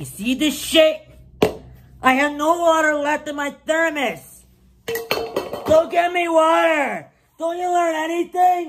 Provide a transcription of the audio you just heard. You see this shit? I have no water left in my thermos. Go get me water. Don't you learn anything?